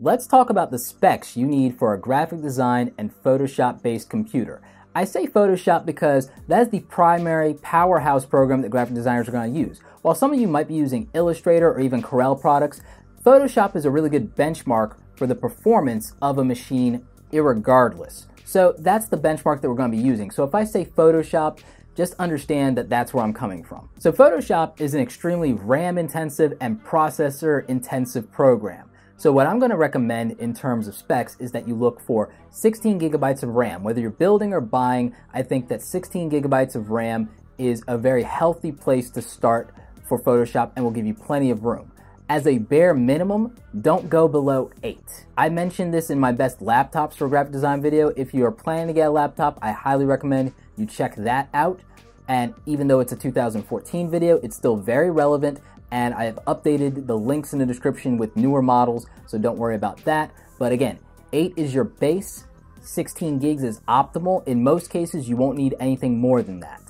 Let's talk about the specs you need for a graphic design and Photoshop-based computer. I say Photoshop because that's the primary powerhouse program that graphic designers are going to use. While some of you might be using Illustrator or even Corel products, Photoshop is a really good benchmark for the performance of a machine irregardless. So that's the benchmark that we're going to be using. So if I say Photoshop, just understand that that's where I'm coming from. So Photoshop is an extremely RAM-intensive and processor-intensive program. So what I'm going to recommend in terms of specs is that you look for 16 gigabytes of RAM. Whether you're building or buying, I think that 16 gigabytes of RAM is a very healthy place to start for Photoshop and will give you plenty of room. As a bare minimum, don't go below 8. I mentioned this in my best laptops for graphic design video. If you are planning to get a laptop, I highly recommend you check that out. And even though it's a 2014 video, it's still very relevant. And I have updated the links in the description with newer models, so don't worry about that. But again, 8 is your base, 16 gigs is optimal. In most cases, you won't need anything more than that.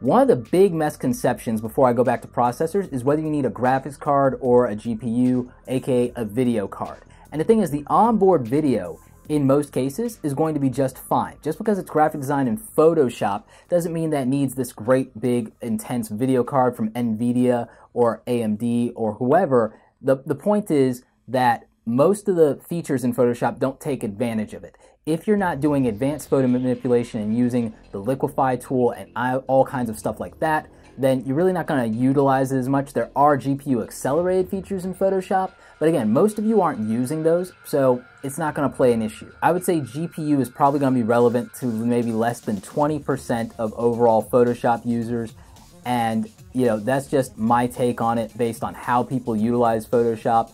One of the big misconceptions before I go back to processors is whether you need a graphics card or a GPU, aka a video card. And the thing is, the onboard video in most cases is going to be just fine. Just because it's graphic design in Photoshop doesn't mean that it needs this great big intense video card from NVIDIA or AMD or whoever. The point is that most of the features in Photoshop don't take advantage of it. If you're not doing advanced photo manipulation and using the Liquify tool and all kinds of stuff like that, then you're really not going to utilize it as much. There are GPU accelerated features in Photoshop, but again, most of you aren't using those, so it's not going to play an issue. I would say GPU is probably going to be relevant to maybe less than 20% of overall Photoshop users, and you know, that's just my take on it based on how people utilize Photoshop.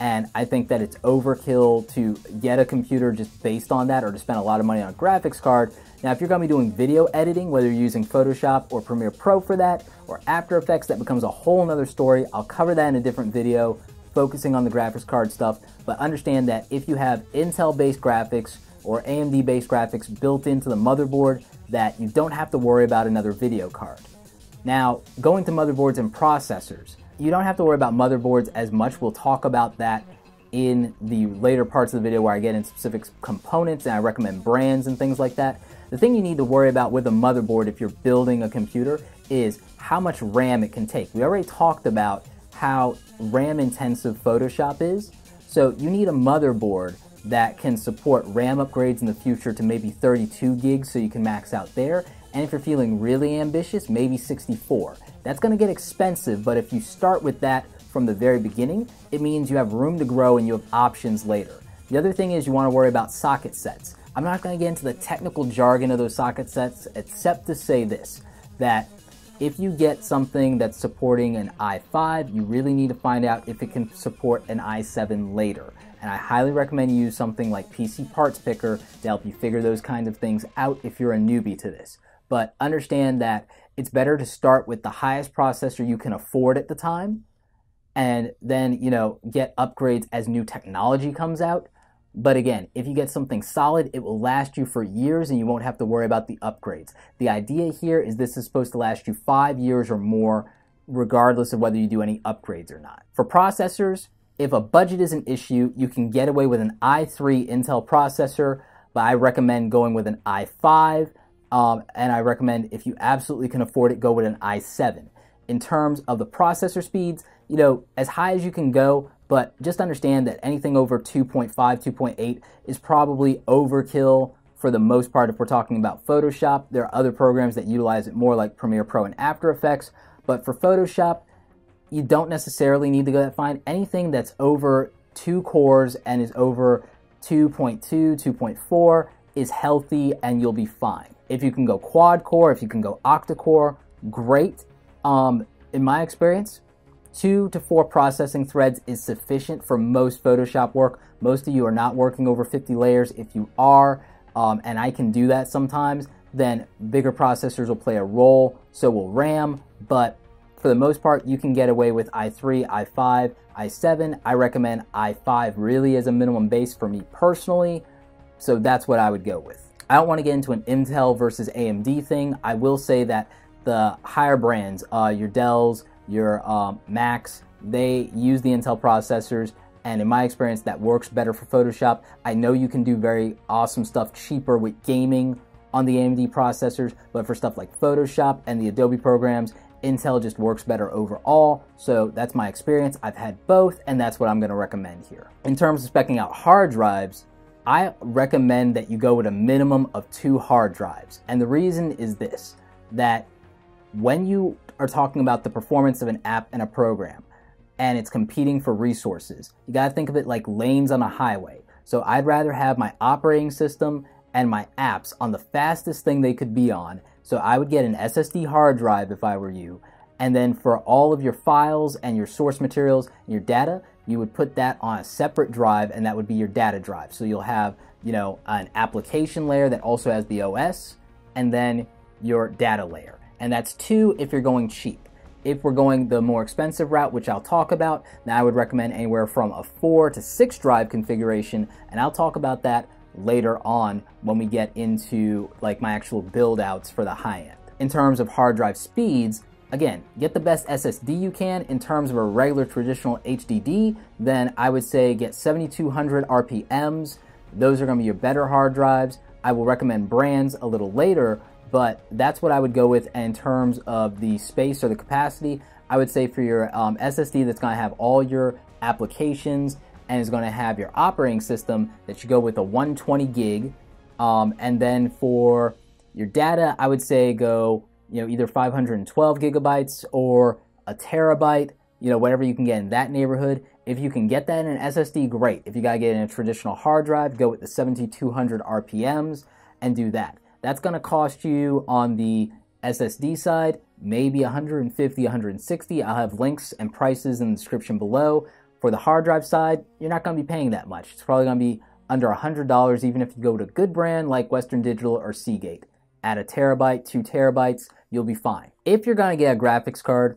And I think that it's overkill to get a computer just based on that or to spend a lot of money on a graphics card. Now, if you're going to be doing video editing, whether you're using Photoshop or Premiere Pro for that or After Effects, that becomes a whole nother story. I'll cover that in a different video focusing on the graphics card stuff. But understand that if you have Intel-based graphics or AMD-based graphics built into the motherboard, that you don't have to worry about another video card. Now, going to motherboards and processors. You don't have to worry about motherboards as much. We'll talk about that in the later parts of the video where I get into specific components and I recommend brands and things like that. The thing you need to worry about with a motherboard if you're building a computer is how much RAM it can take. We already talked about how RAM intensive Photoshop is, so you need a motherboard that can support RAM upgrades in the future to maybe 32 gigs so you can max out there. And if you're feeling really ambitious, maybe 64. That's going to get expensive, but if you start with that from the very beginning, it means you have room to grow and you have options later. The other thing is you want to worry about socket sets. I'm not going to get into the technical jargon of those socket sets, except to say this, that if you get something that's supporting an i5, you really need to find out if it can support an i7 later. And I highly recommend you use something like PC Parts Picker to help you figure those kinds of things out if you're a newbie to this. But understand that it's better to start with the highest processor you can afford at the time and then, you know, get upgrades as new technology comes out. But again, if you get something solid, it will last you for years and you won't have to worry about the upgrades. The idea here is this is supposed to last you 5 years or more, regardless of whether you do any upgrades or not. For processors, if a budget is an issue, you can get away with an i3 Intel processor, but I recommend going with an i5. And I recommend, if you absolutely can afford it, go with an i7. In terms of the processor speeds, you know, as high as you can go, but just understand that anything over 2.5, 2.8 is probably overkill for the most part if we're talking about Photoshop. There are other programs that utilize it more like Premiere Pro and After Effects, but for Photoshop, you don't necessarily need to go that fine. Anything that's over 2 cores and is over 2.2, 2.4 is healthy and you'll be fine. If you can go quad core, if you can go octa-core, great. In my experience, 2 to 4 processing threads is sufficient for most Photoshop work. Most of you are not working over 50 layers. If you are, and I can do that sometimes, then bigger processors will play a role, so will RAM. But for the most part, you can get away with i3, i5, i7. I recommend i5 really as a minimum base for me personally, so that's what I would go with. I don't want to get into an Intel versus AMD thing. I will say that the higher brands, your Dells, your Macs, they use the Intel processors And in my experience, that works better for Photoshop. I know you can do very awesome stuff cheaper with gaming on the AMD processors, but for stuff like Photoshop and the Adobe programs, Intel just works better overall. So that's my experience. I've had both, and that's what I'm gonna recommend here. In terms of speccing out hard drives, I recommend that you go with a minimum of 2 hard drives. And the reason is this, that when you are talking about the performance of an app and a program, and it's competing for resources, you gotta think of it like lanes on a highway. So I'd rather have my operating system and my apps on the fastest thing they could be on. So I would get an SSD hard drive if I were you. And then for all of your files and your source materials and your data, you would put that on a separate drive, and that would be your data drive. So you'll have, you know, an application layer that also has the OS, and then your data layer. And that's 2 if you're going cheap. If we're going the more expensive route, which I'll talk about, now I would recommend anywhere from a 4 to 6 drive configuration, and I'll talk about that later on when we get into like my actual build outs for the high end. In terms of hard drive speeds, again, get the best SSD you can. In terms of a regular traditional HDD, then I would say get 7200 RPMs. Those are gonna be your better hard drives. I will recommend brands a little later, but that's what I would go with. And in terms of the space or the capacity, I would say for your SSD that's gonna have all your applications and is gonna have your operating system, that you go with a 120 gig. And then for your data, I would say go, you know, either 512 gigabytes or a terabyte, you know, whatever you can get in that neighborhood. If you can get that in an SSD, great. If you gotta get in a traditional hard drive, go with the 7200 RPMs and do that. That's gonna cost you on the SSD side, maybe 150, 160. I'll have links and prices in the description below. For the hard drive side, you're not gonna be paying that much. It's probably gonna be under $100, even if you go to a good brand like Western Digital or Seagate. At a terabyte, 2 terabytes, you'll be fine. If you're gonna get a graphics card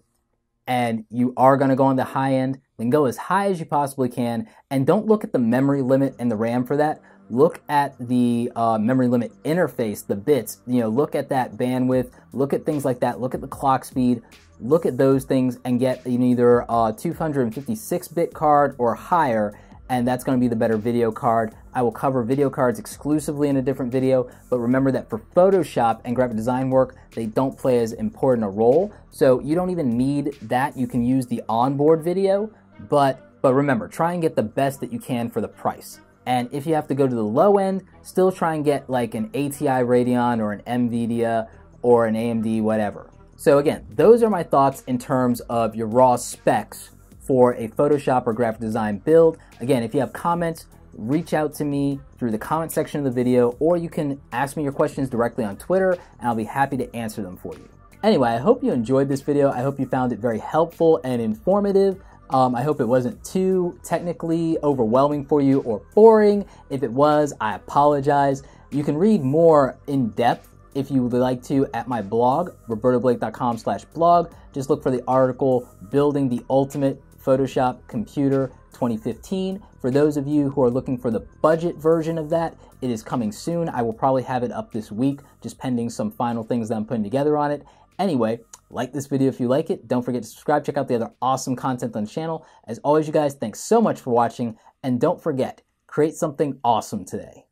and you are gonna go on the high end, then go as high as you possibly can, and don't look at the memory limit and the RAM for that. Look at the memory limit interface, the bits, you know, look at that bandwidth, look at things like that, look at the clock speed, look at those things, and get an either a 256-bit card or higher, and that's gonna be the better video card. I will cover video cards exclusively in a different video, but remember that for Photoshop and graphic design work, they don't play as important a role. So you don't even need that. You can use the onboard video, but remember, try and get the best that you can for the price. And if you have to go to the low end, still try and get like an ATI Radeon or an NVIDIA or an AMD, whatever. So again, those are my thoughts in terms of your raw specs for a Photoshop or graphic design build. Again, if you have comments, reach out to me through the comment section of the video, or you can ask me your questions directly on Twitter, and I'll be happy to answer them for you. Anyway, I hope you enjoyed this video. I hope you found it very helpful and informative. I hope it wasn't too technically overwhelming for you or boring. If it was, I apologize. You can read more in depth if you would like to at my blog, robertoblake.com/blog. Just look for the article, Building the Ultimate Photoshop Computer 2015. For those of you who are looking for the budget version of that, it is coming soon. I will probably have it up this week, just pending some final things that I'm putting together on it. Anyway, like this video if you like it. Don't forget to subscribe. Check out the other awesome content on the channel. As always, you guys, thanks so much for watching, and don't forget, create something awesome today.